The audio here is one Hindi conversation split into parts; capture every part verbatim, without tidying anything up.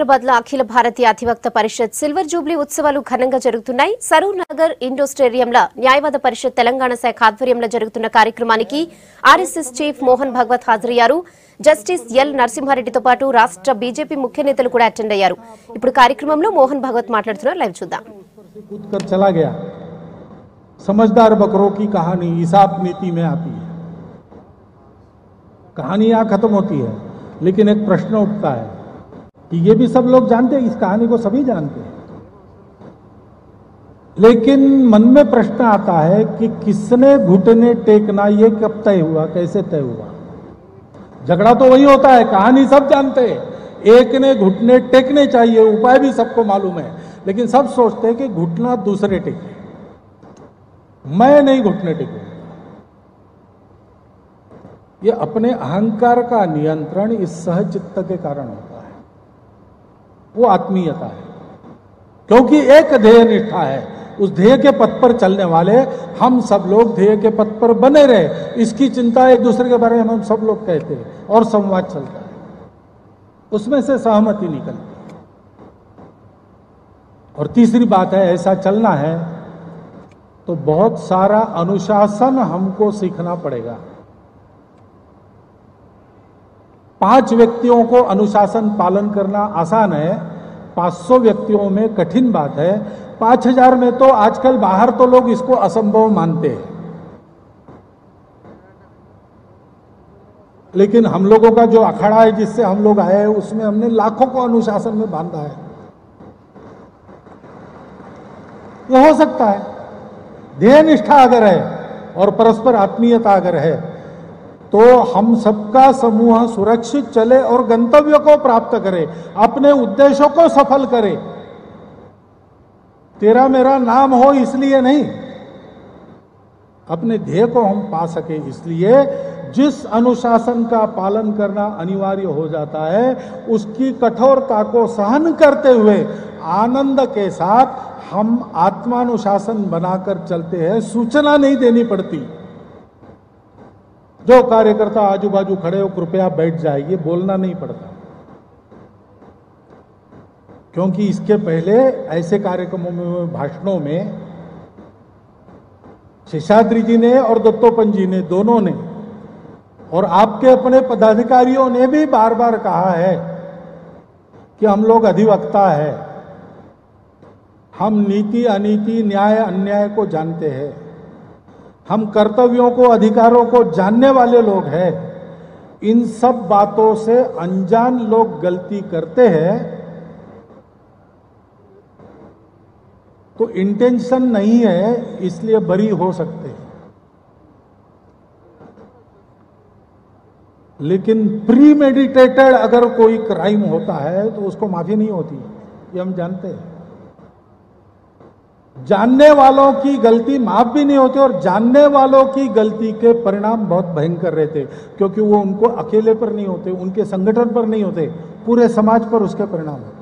हैदराबाद अखिल भारतीय अधिवक्ता परिषद सिल्वर जूबली उत्सवालु घनंगा जरुगुतुन्नायि। सरूर नगर इंडोर स्टेडियंला न्यायवाद परिषद तेलंगाना शाख आध्वर्यंलो जरुगुतुन्न कार्यक्रमानिकि आरएसएस चीफ मोहन भागवत हाजरయ్యారు। जस्टिस एल नरसिम्हा रेड्डी तो पाटु राष्ट्र बीजेपी मुख्य नेतलु कूडा अटेंड अయ్యారు। इप्पुडु कार्यक्रमंलो मोहन भागवत माट्लाडुतुन्नारु, लाइव चूद्दाम। कूदकर चला गया, समझदार बकरों की कहानी हिसाब नीति में आती है। कहानी यहाँ खत्म होती है, लेकिन एक प्रश्न उठता है कि ये भी सब लोग जानते हैं, इस कहानी को सभी जानते हैं, लेकिन मन में प्रश्न आता है कि किसने घुटने टेकना ये कब तय हुआ, कैसे तय हुआ। झगड़ा तो वही होता है, कहानी सब जानते हैं, एक ने घुटने टेकने चाहिए, उपाय भी सबको मालूम है, लेकिन सब सोचते हैं कि घुटना दूसरे टेके, मैं नहीं घुटने टेकूं। ये अपने अहंकार का नियंत्रण इस सहचित्त के कारण होता है, वो आत्मीयता है, क्योंकि एक ध्येय निष्ठा है। उस ध्येय के पथ पर चलने वाले हम सब लोग ध्येय के पथ पर बने रहे, इसकी चिंता एक दूसरे के बारे में हम सब लोग कहते हैं और संवाद चलता है, उसमें से सहमति निकलती है। और तीसरी बात है, ऐसा चलना है तो बहुत सारा अनुशासन हमको सीखना पड़ेगा। पांच व्यक्तियों को अनुशासन पालन करना आसान है, पाँच सौ व्यक्तियों में कठिन बात है। पांच हजार में तो आजकल बाहर तो लोग इसको असंभव मानते हैं, लेकिन हम लोगों का जो अखाड़ा है, जिससे हम लोग आए हैं, उसमें हमने लाखों को अनुशासन में बांधा है। यह हो सकता है ध्येय निष्ठा अगर है और परस्पर आत्मीयता अगर है तो हम सबका समूह सुरक्षित चले और गंतव्य को प्राप्त करे, अपने उद्देश्यों को सफल करे। तेरा मेरा नाम हो इसलिए नहीं, अपने ध्येय को हम पा सके, इसलिए जिस अनुशासन का पालन करना अनिवार्य हो जाता है, उसकी कठोरता को सहन करते हुए आनंद के साथ हम आत्मानुशासन बनाकर चलते हैं। सूचना नहीं देनी पड़ती, जो कार्यकर्ता आजू बाजू खड़े हो कृपया बैठ जाइए, बोलना नहीं पड़ता, क्योंकि इसके पहले ऐसे कार्यक्रमों में, भाषणों में शेषाद्री जी ने और दत्तोपन जी ने, दोनों ने, और आपके अपने पदाधिकारियों ने भी बार बार कहा है कि हम लोग अधिवक्ता है, हम नीति अनीति न्याय अन्याय को जानते हैं, हम कर्तव्यों को अधिकारों को जानने वाले लोग हैं। इन सब बातों से अनजान लोग गलती करते हैं, तो इंटेंशन नहीं है, इसलिए बरी हो सकते हैं। लेकिन प्रीमेडिटेटेड अगर कोई क्राइम होता है तो उसको माफी नहीं होती, ये हम जानते हैं। जानने वालों की गलती माफ भी नहीं होती, और जानने वालों की गलती के परिणाम बहुत भयंकर रहते, क्योंकि वो उनको अकेले पर नहीं होते, उनके संगठन पर नहीं होते, पूरे समाज पर उसके परिणाम होते।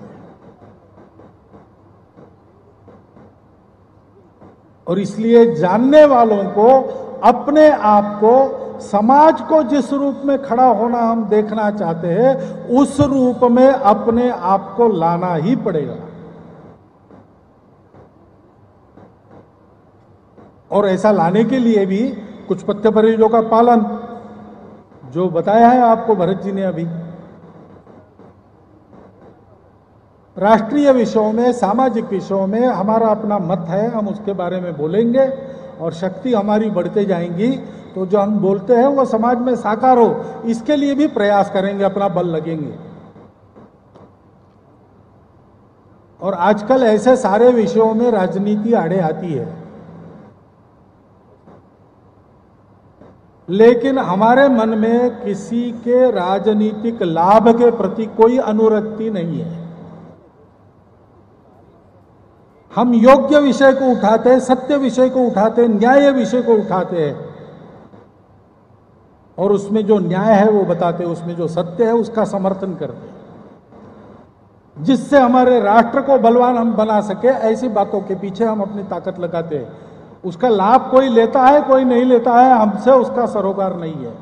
और इसलिए जानने वालों को, अपने आप को, समाज को जिस रूप में खड़ा होना हम देखना चाहते हैं, उस रूप में अपने आप को लाना ही पड़ेगा। और ऐसा लाने के लिए भी कुछ पथ्य परियों का पालन, जो बताया है आपको भरत जी ने अभी, राष्ट्रीय विषयों में, सामाजिक विषयों में हमारा अपना मत है, हम उसके बारे में बोलेंगे, और शक्ति हमारी बढ़ते जाएंगी, तो जो हम बोलते हैं वो समाज में साकार हो, इसके लिए भी प्रयास करेंगे, अपना बल लगेंगे। और आजकल ऐसे सारे विषयों में राजनीति आड़े आती है, लेकिन हमारे मन में किसी के राजनीतिक लाभ के प्रति कोई अनुरक्ति नहीं है। हम योग्य विषय को उठाते हैं, सत्य विषय को उठाते हैं, न्याय विषय को उठाते हैं, और उसमें जो न्याय है वो बताते हैं, उसमें जो सत्य है उसका समर्थन करते हैं, जिससे हमारे राष्ट्र को बलवान हम बना सके। ऐसी बातों के पीछे हम अपनी ताकत लगाते हैं, उसका लाभ कोई लेता है कोई नहीं लेता है, हमसे उसका सरोकार नहीं है।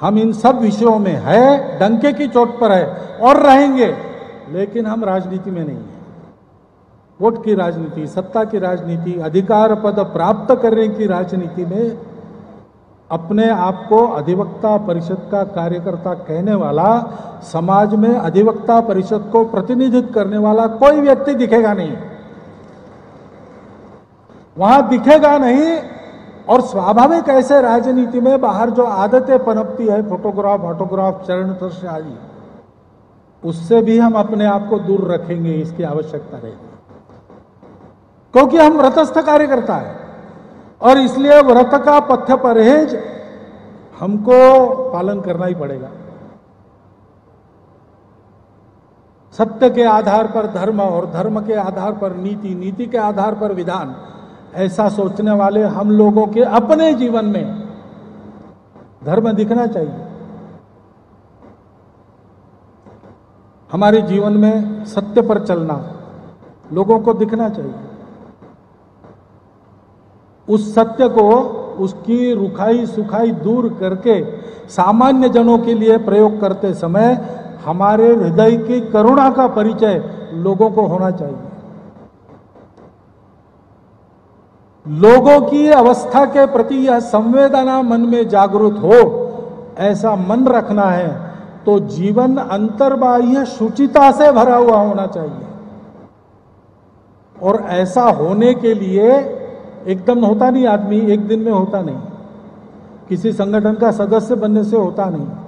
हम इन सब विषयों में है, डंके की चोट पर है और रहेंगे, लेकिन हम राजनीति में नहीं है। वोट की राजनीति, सत्ता की राजनीति, अधिकार पद प्राप्त करने की राजनीति में अपने आप को अधिवक्ता परिषद का कार्यकर्ता कहने वाला, समाज में अधिवक्ता परिषद को प्रतिनिधित्व करने वाला कोई व्यक्ति दिखेगा नहीं, वहां दिखेगा नहीं। और स्वाभाविक ऐसे राजनीति में बाहर जो आदतें पनपती है, फोटोग्राफ ऑटोग्राफ चरण स्पर्श आदि, उससे भी हम अपने आप को दूर रखेंगे, इसकी आवश्यकता रहेगी, क्योंकि हम व्रतस्थ कार्यकर्ता है और इसलिए व्रत का पथ्य परहेज हमको पालन करना ही पड़ेगा। सत्य के आधार पर धर्म और धर्म के आधार पर नीति, नीति के आधार पर विधान, ऐसा सोचने वाले हम लोगों के अपने जीवन में धर्म दिखना चाहिए। हमारे जीवन में सत्य पर चलना लोगों को दिखना चाहिए। उस सत्य को, उसकी रुखाई सुखाई दूर करके सामान्य जनों के लिए प्रयोग करते समय हमारे हृदय की करुणा का परिचय लोगों को होना चाहिए। लोगों की अवस्था के प्रति यह संवेदना मन में जागृत हो, ऐसा मन रखना है तो जीवन अंतर्बाह्य शुचिता से भरा हुआ होना चाहिए। और ऐसा होने के लिए एकदम होता नहीं, आदमी एक दिन में होता नहीं, किसी संगठन का सदस्य बनने से होता नहीं।